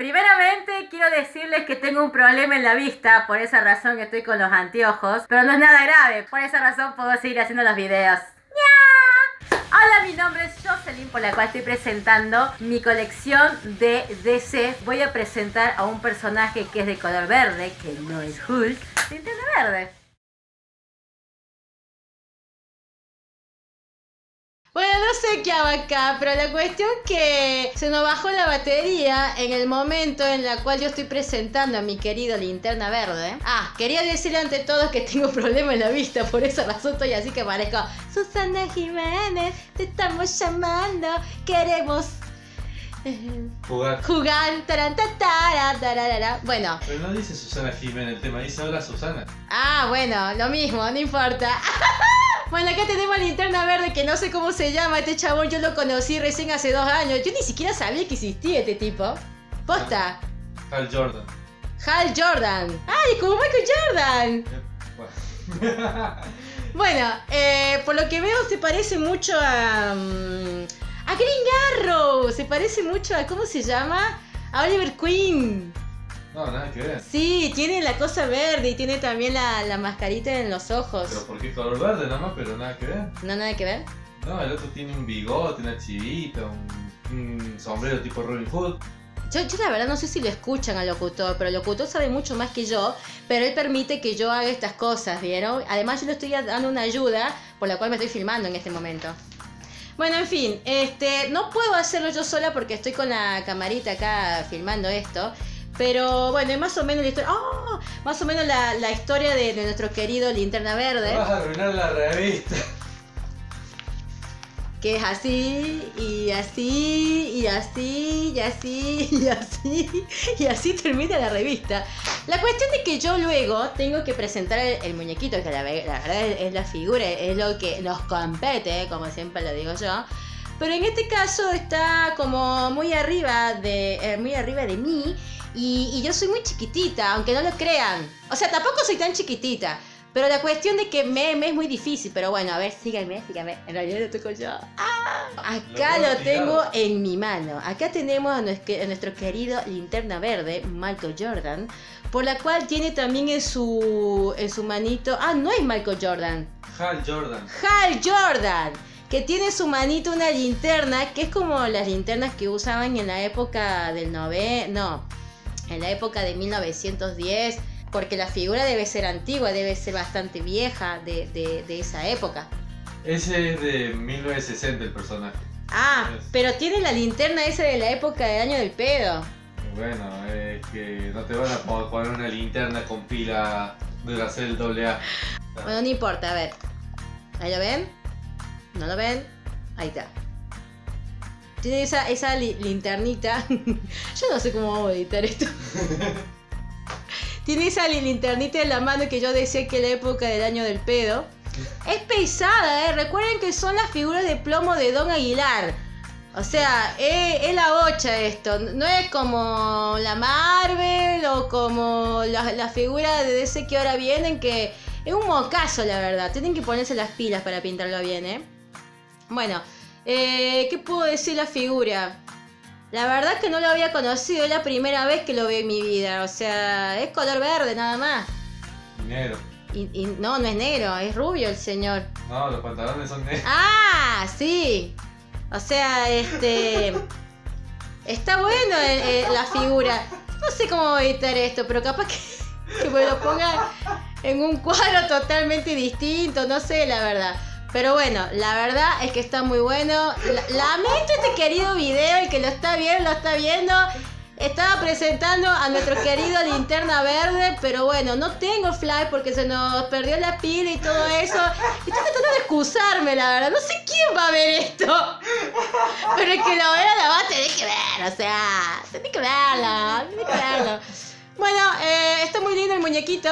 Primeramente quiero decirles que tengo un problema en la vista, por esa razón estoy con los anteojos, pero no es nada grave, por esa razón puedo seguir haciendo los videos. Hola, mi nombre es Jocelyn, por la cual estoy presentando mi colección de DC. Voy a presentar a un personaje que es de color verde, que no es Hulk, Linterna Verde. Bueno, no sé qué hago acá, pero la cuestión que se nos bajó la batería en el momento en la cual yo estoy presentando a mi querido Linterna Verde. Ah, quería decir ante todo que tengo un problema en la vista, por esa razón estoy así que parezco Susana Jiménez, te estamos llamando, queremos... Jugar. Bueno. Pero no dice Susana Jiménez el tema, dice hola Susana. Ah, bueno, lo mismo, no importa. Bueno, acá tenemos a Linterna Verde, que no sé cómo se llama este chabón. Yo lo conocí recién hace 2 años. Yo ni siquiera sabía que existía este tipo. Posta. Hal Jordan. Hal Jordan. ¡Ay, como Michael Jordan! Bueno, por lo que veo se parece mucho a Green Arrow. Se parece mucho a, ¿cómo se llama? A Oliver Queen. No, nada que ver. Sí, tiene la cosa verde y tiene también la mascarita en los ojos. Pero ¿por qué color verde? Nada más, pero nada que ver. ¿No nada que ver? No, el otro tiene un bigote, una chivita, un sombrero tipo Robin Hood. Yo la verdad no sé si lo escuchan al locutor, pero el locutor sabe mucho más que yo, pero él permite que yo haga estas cosas, ¿vieron? Además yo le estoy dando una ayuda, por la cual me estoy filmando en este momento. Bueno, en fin, no puedo hacerlo yo sola porque estoy con la camarita acá filmando esto. Pero bueno, es más o menos la historia. ¡Oh! Más o menos la historia de nuestro querido Linterna Verde. Vas a arruinar la revista. Que es así, y así, y así, y así, y así, y así termina la revista. La cuestión de que yo luego tengo que presentar el muñequito, que la verdad es la figura, es lo que nos compete, como siempre lo digo yo. Pero en este caso está como muy arriba de mí. Y yo soy muy chiquitita, aunque no lo crean. O sea, tampoco soy tan chiquitita. Pero la cuestión de que me es muy difícil. Pero bueno, a ver, síganme. En realidad lo toco yo. ¡Ah! Acá lo tengo en mi mano. Acá tenemos a nuestro querido Linterna Verde, Michael Jordan. Por la cual tiene también en su manito... Ah, no es Michael Jordan. Hal Jordan. Que tiene en su manito una linterna, que es como las linternas que usaban en la época del en la época de 1910, porque la figura debe ser antigua, debe ser bastante vieja de esa época. Ese es de 1960 el personaje. Ah, es... pero tiene la linterna esa de la época del año del pedo. Bueno, es que no te van a poder jugar una linterna con pila de la celda AA. Bueno, no importa, a ver. ¿Ahí lo ven? ¿No lo ven? Ahí está. Tiene esa linternita. Yo no sé cómo voy a editar esto. Tiene esa linternita en la mano que yo decía que la época del año del pedo. Es pesada, ¿eh? Recuerden que son las figuras de plomo de Don Aguilar. O sea, es la bocha esto. No es como la Marvel o como las figuras de DC que ahora vienen, que es un mocazo, la verdad. Tienen que ponerse las pilas para pintarlo bien, ¿eh? Bueno. ¿Qué puedo decir la figura? La verdad es que no lo había conocido, es la primera vez que lo veo en mi vida. O sea, es color verde nada más. Y negro. Y no es negro, es rubio el señor. No, los pantalones son negros. Ah, sí. O sea, está bueno la figura. No sé cómo voy a editar esto, pero capaz que me lo pongan en un cuadro totalmente distinto, no sé, la verdad. Pero bueno, la verdad es que está muy bueno. Lamento este querido video, el que lo está viendo. Estaba presentando a nuestro querido Linterna Verde, pero bueno, no tengo flash porque se nos perdió la pila y todo eso. Y estoy tratando de excusarme, la verdad. No sé quién va a ver esto. Pero el que lo vea la va a tener que ver, o sea, tiene que verlo. Bueno, está muy lindo el muñequito.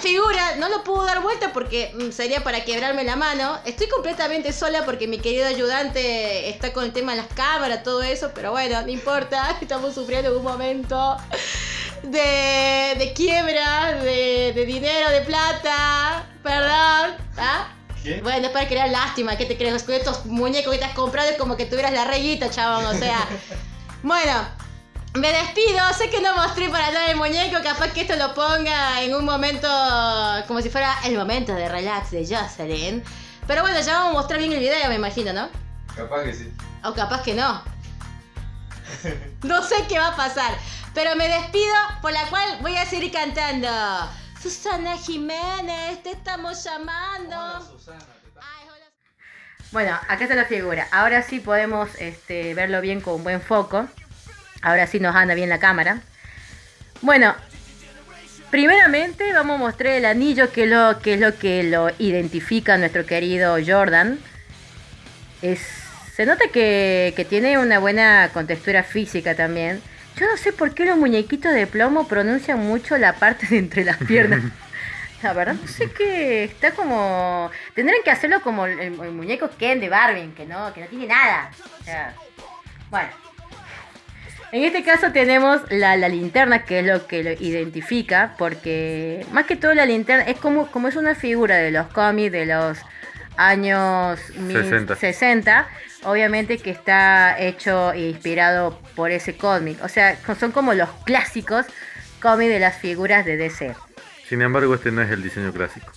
Figura, no lo puedo dar vuelta porque sería para quebrarme la mano. Estoy completamente sola porque mi querido ayudante está con el tema de las cámaras, todo eso. Pero bueno, no importa, estamos sufriendo un momento de quiebra, de dinero, de plata. Perdón. ¿Ah? ¿Qué? Bueno, es para crear lástima. ¿Qué te crees? Estos muñecos que te has comprado es como que tuvieras la reguita, chabón. O sea, bueno. Me despido, sé que no mostré para nada el muñeco, capaz que esto lo ponga en un momento como si fuera el momento de relax de Jocelyn. Pero bueno, ya vamos a mostrar bien el video, me imagino, ¿no? Capaz que sí. O capaz que no. No sé qué va a pasar, pero me despido, por la cual voy a seguir cantando. Susana Jiménez, te estamos llamando. Hola, Susana. Bueno, acá está la figura. Ahora sí podemos verlo bien con buen foco. Ahora sí nos anda bien la cámara. Bueno, primeramente vamos a mostrar el anillo, que es lo que lo identifica nuestro querido Jordan. Se nota que tiene una buena contextura física también. Yo no sé por qué los muñequitos de plomo pronuncian mucho la parte de entre las piernas. La verdad no sé qué, está como... Tendrían que hacerlo como el muñeco Ken de Barbie, que no tiene nada. O sea, bueno. En este caso tenemos la linterna, que es lo que lo identifica, porque más que todo la linterna es como es una figura de los cómics de los años 60, obviamente que está hecho e inspirado por ese cómic, o sea, son como los clásicos cómics de las figuras de DC. Sin embargo, este no es el diseño clásico.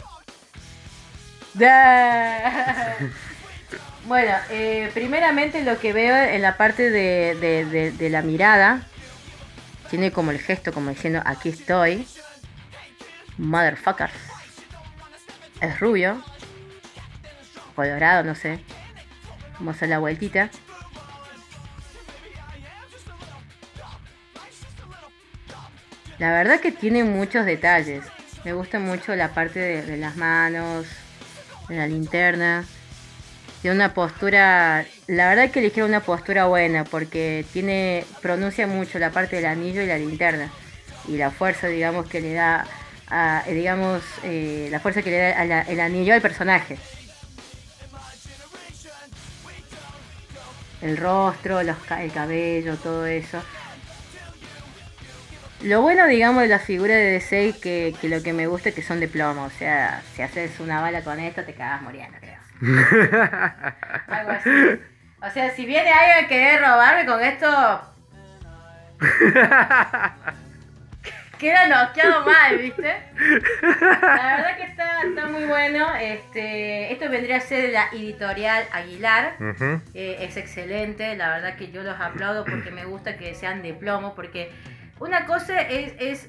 Bueno, primeramente lo que veo en la parte de la mirada, tiene como el gesto como diciendo, aquí estoy, motherfucker. Es rubio, colorado, no sé. Vamos a hacer la vueltita. La verdad que tiene muchos detalles. Me gusta mucho la parte de las manos, de la linterna. Tiene una postura, la verdad que eligieron una postura buena, porque pronuncia mucho la parte del anillo y la linterna, y la fuerza, digamos, que le da a, digamos, la fuerza que le da el anillo al personaje. El rostro, el cabello, todo eso. Lo bueno, digamos, de las figuras de DC, que lo que me gusta es que son de plomo, o sea, si haces una bala con esto te cagas muriendo, creo. Algo así. O sea, si viene alguien que debe robarme con esto, queda noqueado mal, ¿viste? La verdad que está muy bueno. Esto vendría a ser de la editorial Aguilar. Es excelente, la verdad que yo los aplaudo, porque me gusta que sean de plomo, porque una cosa es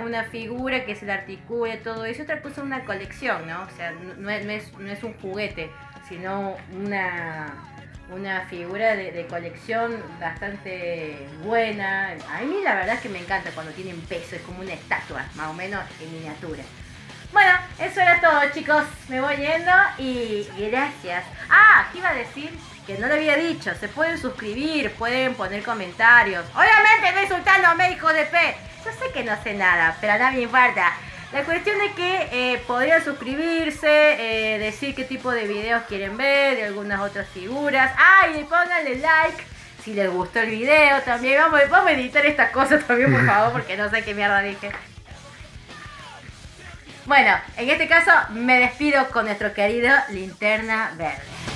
una figura que se la articule, todo eso, otra cosa es una colección, ¿no? O sea, no es un juguete, sino una figura de colección bastante buena. A mí la verdad es que me encanta cuando tienen peso, es como una estatua, más o menos en miniatura. Bueno, eso era todo, chicos, me voy yendo y gracias. Ah, ¿qué iba a decir? Que no lo había dicho, se pueden suscribir, pueden poner comentarios. Obviamente no insultándome, hijo de P. Yo sé que no sé nada, pero nada me importa. La cuestión es que podrían suscribirse, decir qué tipo de videos quieren ver, de algunas otras figuras. Y pónganle like si les gustó el video también. Vamos a editar estas cosas también, por favor, porque no sé qué mierda dije. Bueno, en este caso me despido con nuestro querido Linterna Verde.